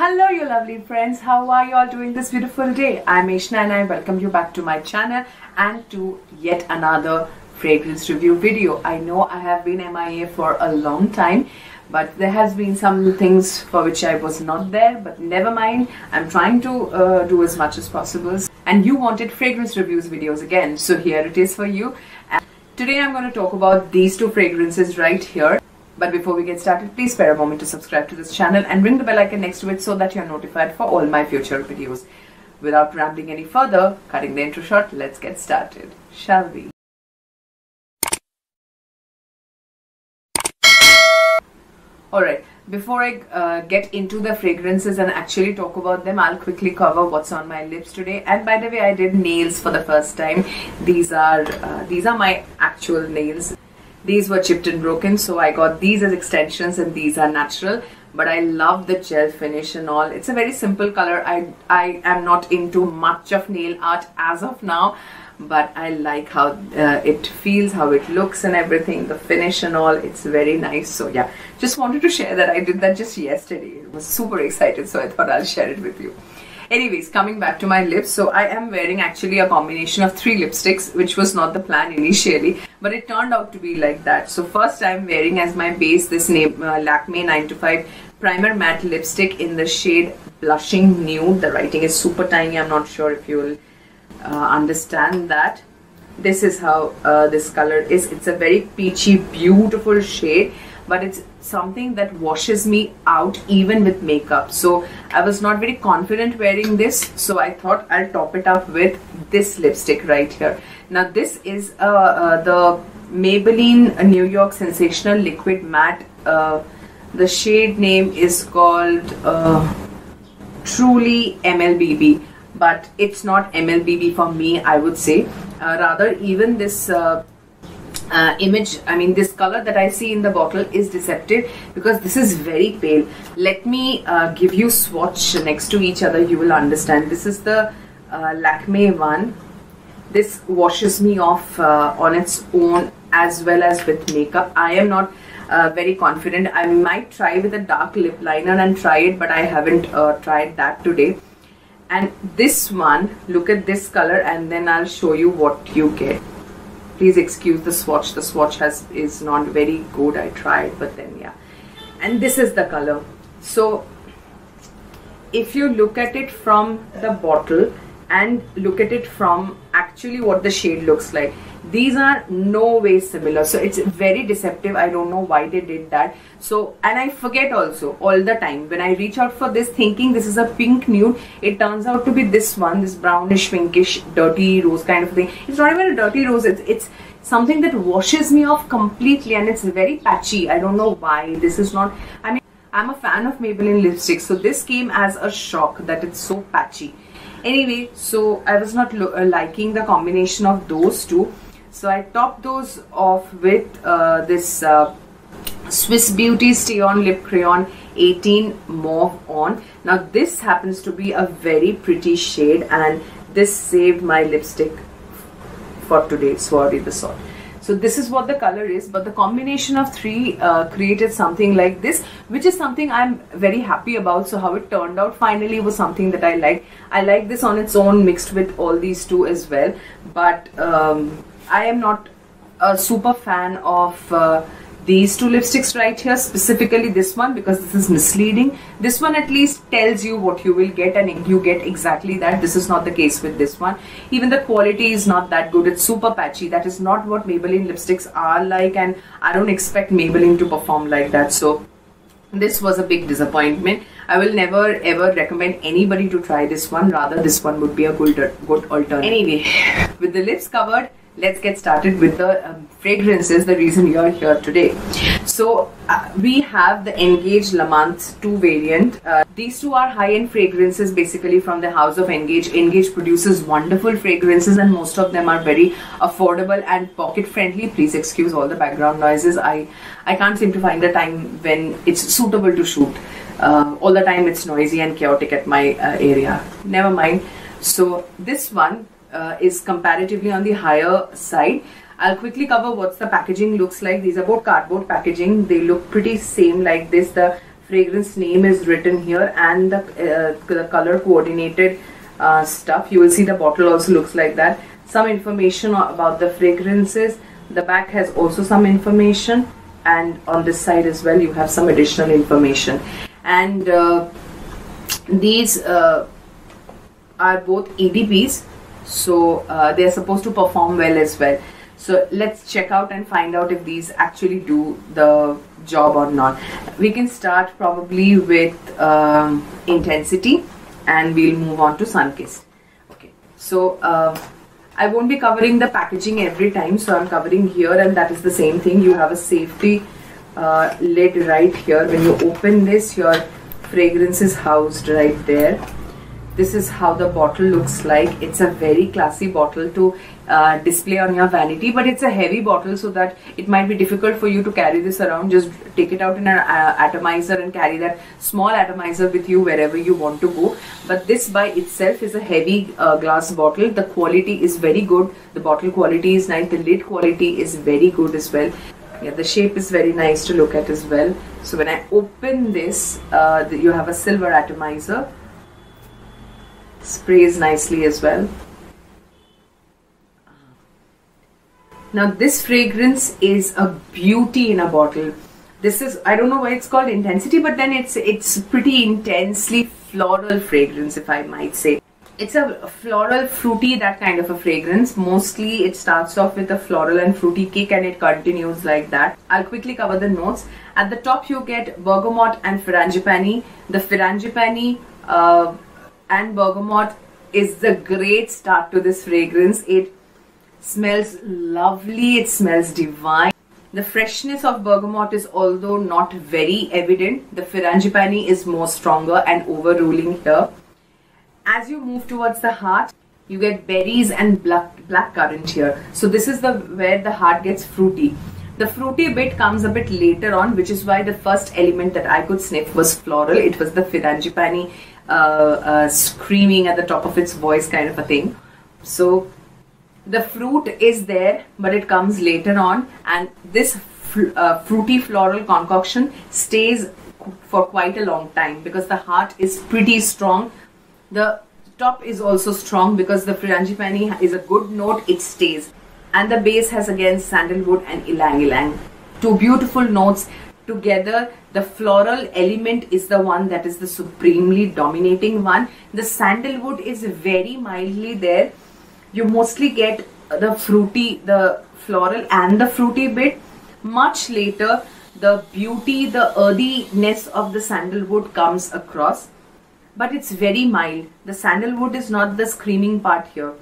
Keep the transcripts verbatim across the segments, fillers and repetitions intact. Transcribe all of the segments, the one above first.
Hello you lovely friends, how are you all doing this beautiful day? I'm Eshna and I welcome you back to my channel and to yet another fragrance review video. I know I have been M I A for a long time, but there has been some things for which I was not there, but never mind. I'm trying to uh, do as much as possible, and you wanted fragrance reviews videos again, so here it is for you. And today I'm going to talk about these two fragrances right here. But before we get started, please spare a moment to subscribe to this channel and ring the bell icon next to it so that you are notified for all my future videos. Without rambling any further, cutting the intro short, let's get started, shall we? Alright, before I uh, get into the fragrances and actually talk about them, I'll quickly cover what's on my lips today. And by the way, I did nails for the first time. These are, uh, these are my actual nails. These were chipped and broken, so I got these as extensions and these are natural. But I love the gel finish and all. It's a very simple color. I, I am not into much of nail art as of now, but I like how uh, it feels, how it looks and everything, the finish and all. It's very nice. So yeah, just wanted to share that. I did that just yesterday. I was super excited, so I thought I'll share it with you. Anyways, coming back to my lips, so I am wearing actually a combination of three lipsticks, which was not the plan initially, but it turned out to be like that. So first I'm wearing as my base this name, uh, Lakme nine to five Primer Matte Lipstick in the shade Blushing Nude. The writing is super tiny, I'm not sure if you'll uh, understand that. This is how uh, this color is. It's a very peachy, beautiful shade, but it's something that washes me out even with makeup. So I was not very confident wearing this, so I thought I'll top it up with this lipstick right here. Now this is uh, uh, the Maybelline New York Sensational Liquid Matte. Uh, the shade name is called uh, Truly M L B B, but it's not M L B B for me, I would say. Uh, rather, even this uh, Uh, image, I mean this color that I see in the bottle is deceptive because this is very pale. Let me uh, give you swatch next to each other, you will understand. This is the uh, Lakme one. This washes me off uh, on its own as well as with makeup. I am not uh, very confident. I might try with a dark lip liner and try it, but I haven't uh, tried that today. And this one, look at this color and then I'll show you what you get. Please excuse the swatch. The swatch has is not very good. I tried, but then yeah. And this is the color. So if you look at it from the bottle and look at it from actually what the shade looks like, these are no way similar. So it's very deceptive. I don't know why they did that. So, and I forget also all the time when I reach out for this thinking this is a pink nude, it turns out to be this one, this brownish pinkish dirty rose kind of thing. It's not even a dirty rose, it's, it's something that washes me off completely and it's very patchy. I don't know why this is not, I mean, I'm a fan of Maybelline lipsticks, so this came as a shock that it's so patchy. Anyway, so I was not uh, liking the combination of those two. So I topped those off with uh, this uh, Swiss Beauty Stay On Lip Crayon eighteen Mauve On. Now this happens to be a very pretty shade and this saved my lipstick for today, sorry the sort. So this is what the color is, but the combination of three uh, created something like this, which is something I'm very happy about. So how it turned out finally was something that I liked. I like this on its own mixed with all these two as well, but um, I am not a super fan of uh, these two lipsticks right here, specifically this one, because this is misleading. This one at least tells you what you will get and you get exactly that. This is not the case with this one. Even the quality is not that good. It's super patchy. That is not what Maybelline lipsticks are like, and I don't expect Maybelline to perform like that. So this was a big disappointment. I will never ever recommend anybody to try this one. Rather, this one would be a good, good alternative. Anyway, with the lips covered, let's get started with the um, fragrances, the reason you're here today. So uh, we have the Engage L'amante two variant. Uh, these two are high-end fragrances basically from the house of Engage. Engage produces wonderful fragrances and most of them are very affordable and pocket-friendly. Please excuse all the background noises. I, I can't seem to find the time when it's suitable to shoot. Uh, all the time it's noisy and chaotic at my uh, area. Never mind. So this one Uh, is comparatively on the higher side. I'll quickly cover what's the packaging looks like. These are both cardboard packaging. They look pretty same like this. The fragrance name is written here and the, uh, the color coordinated uh, stuff. You will see the bottle also looks like that. Some information about the fragrances. The back has also some information, and on this side as well you have some additional information. And uh, these uh, are both E D Ps, so uh, they are supposed to perform well as well. So let's check out and find out if these actually do the job or not. We can start probably with um, Intensity, and we'll move on to Sunkissed. Okay, so uh, I won't be covering the packaging every time, so I'm covering here, and that is the same thing. You have a safety uh, lid right here. When you open this, your fragrance is housed right there. This is how the bottle looks like. It's a very classy bottle to uh, display on your vanity, but it's a heavy bottle, so that it might be difficult for you to carry this around. Just take it out in an uh, atomizer and carry that small atomizer with you wherever you want to go. But this by itself is a heavy uh, glass bottle. The quality is very good. The bottle quality is nice. The lid quality is very good as well. Yeah, the shape is very nice to look at as well. So when I open this, uh, you have a silver atomizer. Sprays nicely as well. Now this fragrance is a beauty in a bottle. This is, I don't know why it's called Intensity, but then it's it's pretty intensely floral fragrance, if I might say. It's a floral, fruity, that kind of a fragrance. Mostly it starts off with a floral and fruity kick, and it continues like that. I'll quickly cover the notes. At the top you get bergamot and frangipani. The frangipani uh, and bergamot is the great start to this fragrance. It smells lovely, it smells divine. The freshness of bergamot is, although not very evident, the frangipani is more stronger and overruling here. As you move towards the heart, you get berries and black, black currant here. So this is the where the heart gets fruity. The fruity bit comes a bit later on, which is why the first element that I could sniff was floral. It was the frangipani. Uh, uh, screaming at the top of its voice kind of a thing. So the fruit is there, but it comes later on, and this fr uh, fruity floral concoction stays for quite a long time because the heart is pretty strong. The top is also strong because the frangipani is a good note, it stays, and the base has again sandalwood and ylang ylang. Two beautiful notes. Together, the floral element is the one that is the supremely dominating one. The sandalwood is very mildly there. You mostly get the fruity, the floral and the fruity bit. Much later, the beauty, the earthiness of the sandalwood comes across. But it's very mild. The sandalwood is not the screaming part here.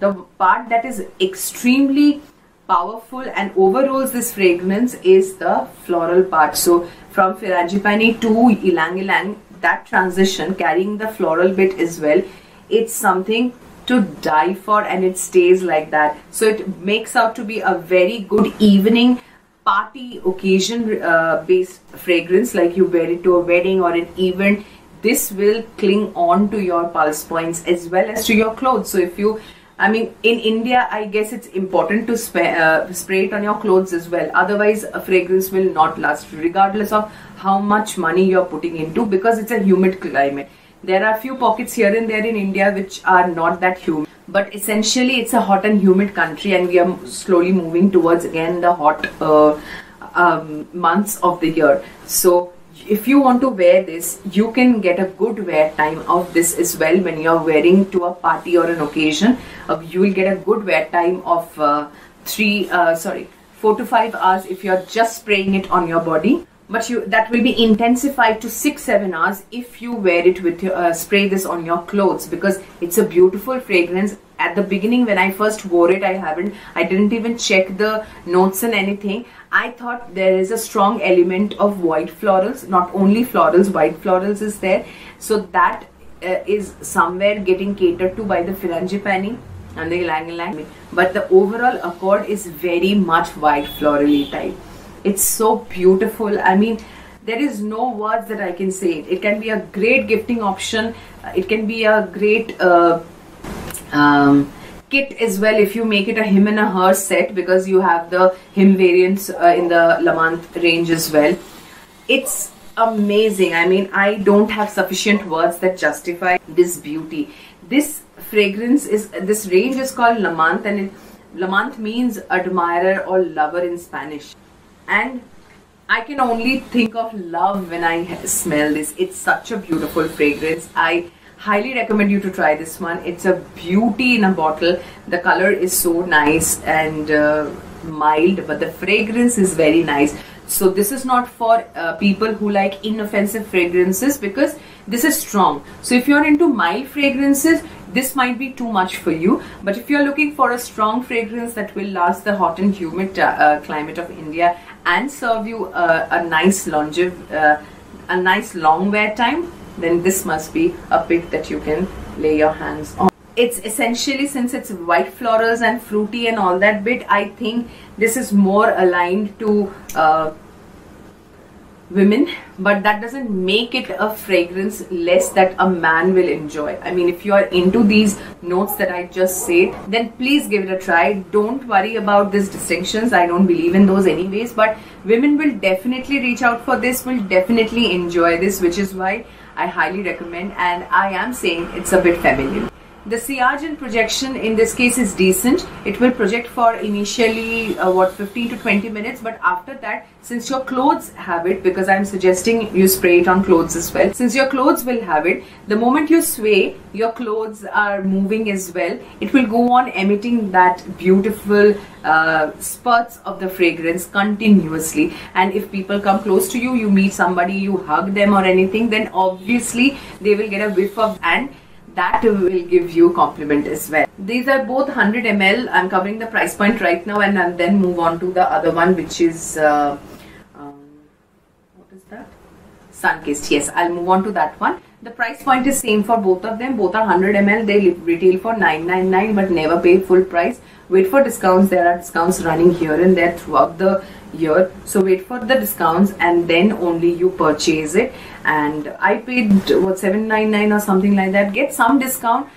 The part that is extremely powerful and overrules this fragrance is the floral part. So from frangipani to ylang ylang, that transition carrying the floral bit as well, it's something to die for, and it stays like that. So it makes out to be a very good evening party occasion uh, based fragrance. Like you wear it to a wedding or an event, this will cling on to your pulse points as well as to your clothes. So if you I mean, in India, I guess it's important to spray, uh, spray it on your clothes as well. Otherwise, a fragrance will not last, regardless of how much money you're putting into, because it's a humid climate. There are few pockets here and there in India which are not that humid. But essentially, it's a hot and humid country, and we are slowly moving towards, again, the hot uh, um, months of the year. So if you want to wear this, you can get a good wear time of this as well. When you're wearing to a party or an occasion, uh, you will get a good wear time of uh, three uh, sorry four to five hours if you're just spraying it on your body, but you that will be intensified to six seven hours if you wear it with your, uh, spray this on your clothes, because it's a beautiful fragrance. At the beginning, when I first wore it, I haven't I didn't even check the notes and anything. I thought there is a strong element of white florals, not only florals, white florals is there. So that uh, is somewhere getting catered to by the frangipani and the ylang ylang. But the overall accord is very much white florally type. It's so beautiful. I mean, there is no words that I can say. It can be a great gifting option. It can be a great uh, um, kit as well, if you make it a him and a her set, because you have the him variants uh, in the L'amante range as well. It's amazing. I mean, I don't have sufficient words that justify this beauty. This fragrance is, this range is called L'amante, and it, L'amante means admirer or lover in Spanish. And I can only think of love when I smell this. It's such a beautiful fragrance. I highly recommend you to try this one. It's a beauty in a bottle. The color is so nice and uh, mild, but the fragrance is very nice. So this is not for uh, people who like inoffensive fragrances, because this is strong. So if you're into mild fragrances, this might be too much for you. But if you're looking for a strong fragrance that will last the hot and humid uh, climate of India and serve you uh, a nice longev, uh, a nice long wear time, then this must be a pick that you can lay your hands on. It's essentially, since it's white florals and fruity and all that bit, I think this is more aligned to uh, women, but that doesn't make it a fragrance less that a man will enjoy. I mean, if you are into these notes that I just said, then please give it a try. Don't worry about these distinctions. I don't believe in those anyways, but women will definitely reach out for this, will definitely enjoy this, which is why I highly recommend, and I am saying it's a bit feminine. The Siargin projection in this case is decent. It will project for initially uh, what fifteen to twenty minutes, but after that, since your clothes have it, because I'm suggesting you spray it on clothes as well, since your clothes will have it, the moment you sway, your clothes are moving as well. It will go on emitting that beautiful uh, spurts of the fragrance continuously, and if people come close to you, you meet somebody, you hug them or anything, then obviously they will get a whiff of, and that will give you compliment as well. These are both one hundred milliliters. I'm covering the price point right now, and I'll then move on to the other one, which is uh, um, what is that? Sunkissed. Yes, I'll move on to that one. The price point is same for both of them. Both are one hundred milliliters. They retail for nine ninety-nine, but never pay full price. Wait for discounts. There are discounts running here and there throughout the year, so wait for the discounts and then only you purchase it. And I paid what seven ninety-nine or something like that. Get some discount,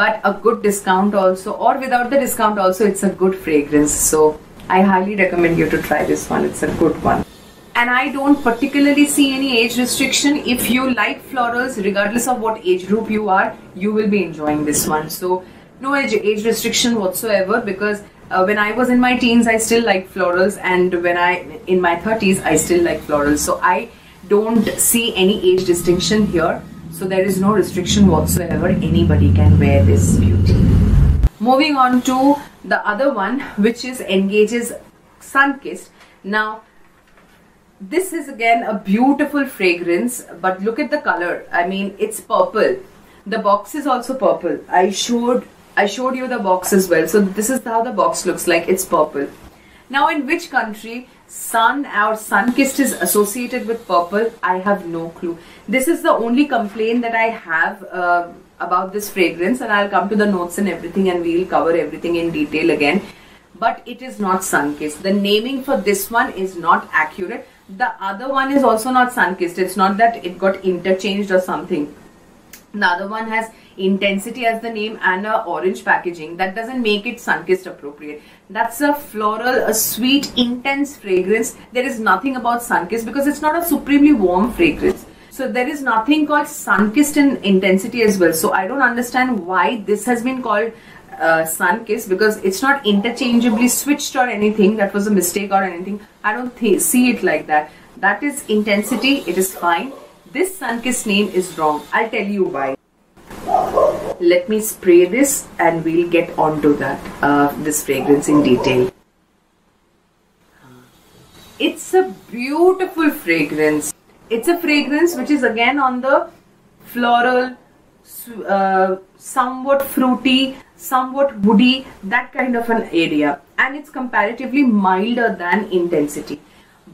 but a good discount also, or without the discount also, it's a good fragrance. So I highly recommend you to try this one. It's a good one. And I don't particularly see any age restriction. If you like florals, regardless of what age group you are, you will be enjoying this one. So no age, age restriction whatsoever, because Uh, when I was in my teens, I still liked florals, and when I in my thirties, I still like florals. So I don't see any age distinction here. So there is no restriction whatsoever. Anybody can wear this beauty. Moving on to the other one, which is Engage's Sunkissed. Now, this is again a beautiful fragrance, but look at the color. I mean, it's purple. The box is also purple. I showed. I showed you the box as well. So this is how the box looks like. It's purple. Now, in which country sun or Sunkissed is associated with purple, I have no clue. This is the only complaint that I have uh, about this fragrance, and I'll come to the notes and everything, and we'll cover everything in detail again. But it is not Sunkissed. The naming for this one is not accurate. The other one is also not Sunkissed. It's not that it got interchanged or something. The other one has Intensity as the name and a orange packaging. That doesn't make it Sunkissed appropriate. That's a floral, a sweet, intense fragrance. There is nothing about Sunkissed, because it's not a supremely warm fragrance. So there is nothing called Sunkissed in Intensity as well. So I don't understand why this has been called uh, Sunkissed, because it's not interchangeably switched or anything. That was a mistake or anything. I don't th see it like that. That is Intensity. It is fine. This Sunkissed name is wrong. I'll tell you why. Let me spray this and we'll get on to that, uh, this fragrance in detail. It's a beautiful fragrance. It's a fragrance which is again on the floral, uh, somewhat fruity, somewhat woody, that kind of an area. And it's comparatively milder than Intensity.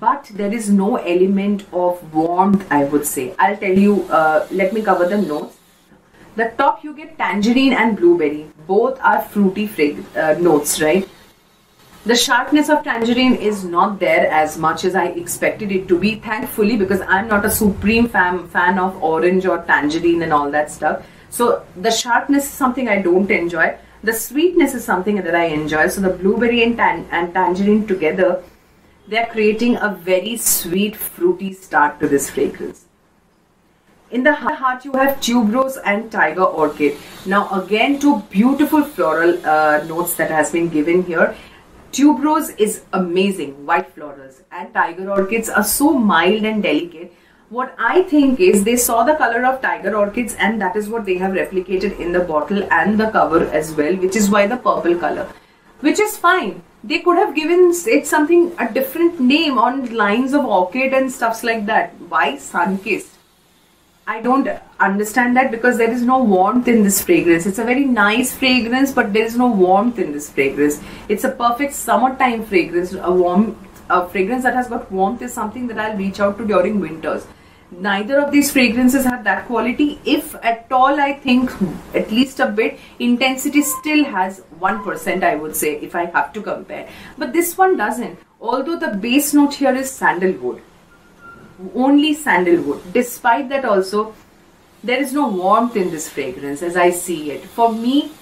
But there is no element of warmth, I would say. I'll tell you, uh, let me cover the notes. The top you get tangerine and blueberry. Both are fruity uh, notes, right? The sharpness of tangerine is not there as much as I expected it to be, thankfully, because I'm not a supreme fan, fan of orange or tangerine and all that stuff. So the sharpness is something I don't enjoy. The sweetness is something that I enjoy. So the blueberry and, tan and tangerine together They're creating a very sweet, fruity start to this fragrance. In the heart, you have tuberose and tiger orchid. Now again, two beautiful floral uh, notes that has been given here. Tuberose is amazing, white florals, and tiger orchids are so mild and delicate. What I think is they saw the color of tiger orchids and that is what they have replicated in the bottle and the cover as well, which is why the purple color, which is fine. They could have given it something, a different name on lines of orchid and stuffs like that. Why Sunkissed? I don't understand that, because there is no warmth in this fragrance. It's a very nice fragrance, but there is no warmth in this fragrance. It's a perfect summertime fragrance. A warm a fragrance that has got warmth is something that I'll reach out to during winters. Neither of these fragrances have that quality. If at all, I think at least a bit. Intensity still has one percent, I would say, if I have to compare. But this one doesn't. Although the base note here is sandalwood. Only sandalwood. Despite that also, there is no warmth in this fragrance as I see it. For me,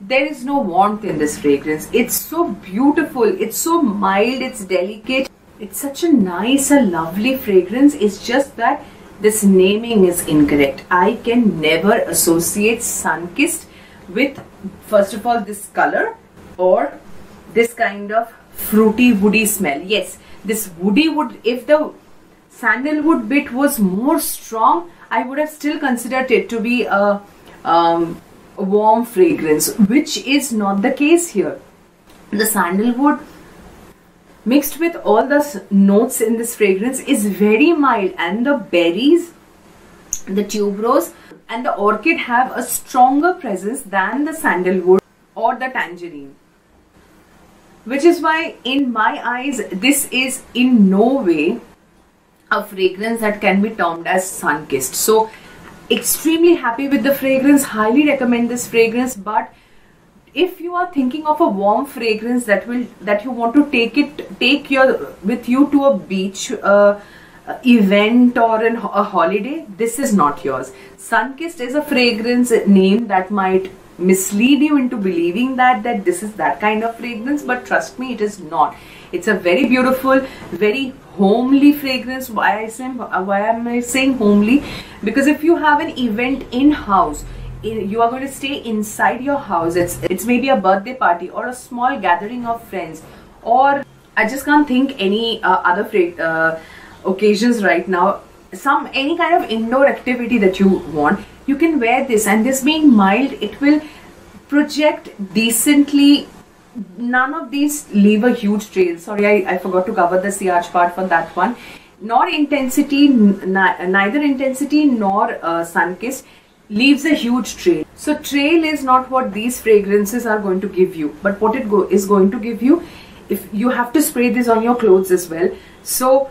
there is no warmth in this fragrance. It's so beautiful. It's so mild. It's delicate. It's such a nice and lovely fragrance. It's just that this naming is incorrect. I can never associate Sunkissed with, first of all, this color or this kind of fruity woody smell. Yes, this woody would, if the sandalwood bit was more strong, I would have still considered it to be a um, warm fragrance, which is not the case here. The sandalwood mixed with all the notes in this fragrance is very mild, and the berries, the tuberose and the orchid have a stronger presence than the sandalwood or the tangerine. Which is why, in my eyes, this is in no way a fragrance that can be termed as Sunkissed. So, extremely happy with the fragrance, highly recommend this fragrance. But if you are thinking of a warm fragrance that will that you want to take it, take your with you to a beach uh, event or an, a holiday, this is not yours. Sunkissed is a fragrance name that might mislead you into believing that that this is that kind of fragrance, but trust me, it is not. It's a very beautiful, very homely fragrance. Why I say, why am I saying homely? Because if you have an event in house, you are going to stay inside your house. It's it's maybe a birthday party or a small gathering of friends, or I just can't think any uh, other uh, occasions right now. Some any kind of indoor activity that you want. You can wear this, and this being mild, it will project decently. None of these leave a huge trail. Sorry, I, I forgot to cover the sillage part for that one. Nor intensity, neither intensity nor uh, Sunkissed leaves a huge trail. So trail is not what these fragrances are going to give you, but what it go is going to give you, if you have to spray this on your clothes as well. So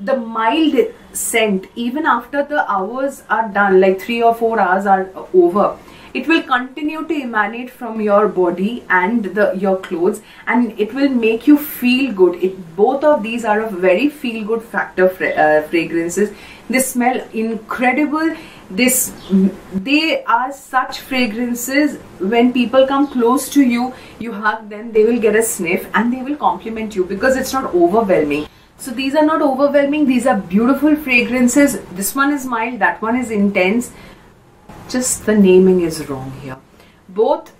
the mild scent, even after the hours are done, like three or four hours are over, it will continue to emanate from your body and the your clothes, and it will make you feel good. It both of these are a very feel good factor fra uh, fragrances. They smell incredible. This they are such fragrances, when people come close to you, you hug them, they will get a sniff and they will compliment you, because it's not overwhelming. So these are not overwhelming, these are beautiful fragrances. This one is mild, that one is intense. Just the naming is wrong here. Both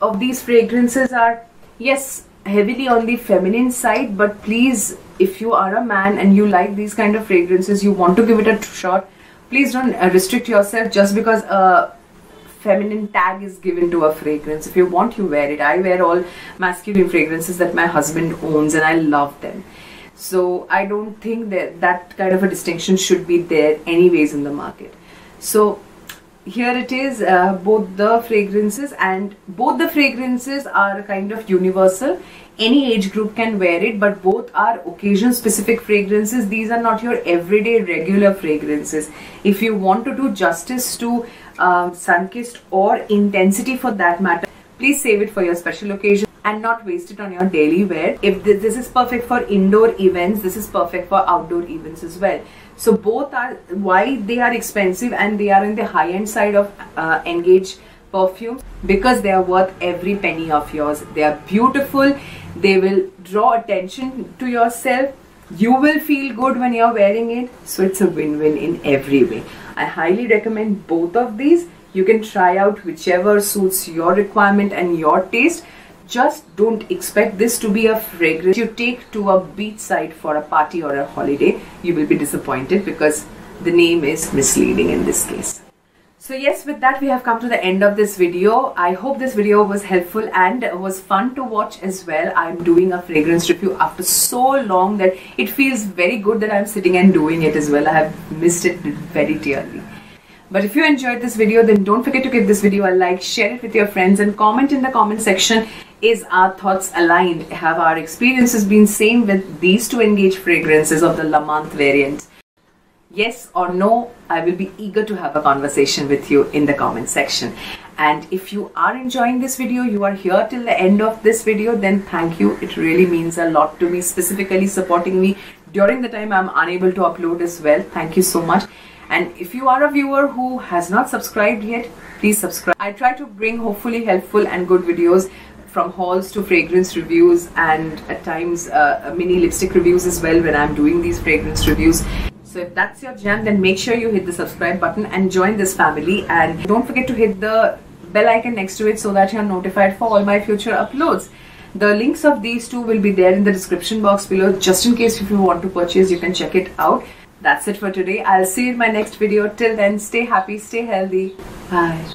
of these fragrances are, yes, heavily on the feminine side, but please, if you are a man and you like these kind of fragrances, you want to give it a shot, please don't restrict yourself just because a feminine tag is given to a fragrance. If you want, you wear it. I wear all masculine fragrances that my husband owns and I love them. So I don't think that that kind of a distinction should be there anyways in the market. So here it is, uh, both the fragrances, and both the fragrances are kind of universal. Any age group can wear it, but both are occasion specific fragrances. These are not your everyday regular fragrances. If you want to do justice to uh, Sunkissed or Intensity for that matter, please save it for your special occasion and not waste it on your daily wear. If this, this is perfect for indoor events, this is perfect for outdoor events as well. So both are why they are expensive, and they are in the high-end side of uh, Engage perfumes because they are worth every penny of yours. They are beautiful, they will draw attention to yourself, you will feel good when you're wearing it, so it's a win-win in every way. I highly recommend both of these. You can try out whichever suits your requirement and your taste. Just don't expect this to be a fragrance you take to a beachside for a party or a holiday. You will be disappointed because the name is misleading in this case. So yes, with that we have come to the end of this video. I hope this video was helpful and was fun to watch as well. I'm doing a fragrance review after so long that it feels very good that I'm sitting and doing it as well. I have missed it very dearly. But if you enjoyed this video, then don't forget to give this video a like, share it with your friends and comment in the comment section, is our thoughts aligned? Have our experiences been same with these two Engage fragrances of the L'amante variant? Yes or no, I will be eager to have a conversation with you in the comment section. And if you are enjoying this video, you are here till the end of this video, then thank you. It really means a lot to me, specifically supporting me during the time I'm unable to upload as well. Thank you so much. And if you are a viewer who has not subscribed yet, please subscribe. I try to bring hopefully helpful and good videos, from hauls to fragrance reviews, and at times uh, mini lipstick reviews as well when I'm doing these fragrance reviews. So if that's your jam, then make sure you hit the subscribe button and join this family. And don't forget to hit the bell icon next to it so that you're notified for all my future uploads. The links of these two will be there in the description box below, just in case if you want to purchase, you can check it out. That's it for today. I'll see you in my next video. Till then, stay happy, stay healthy. Bye.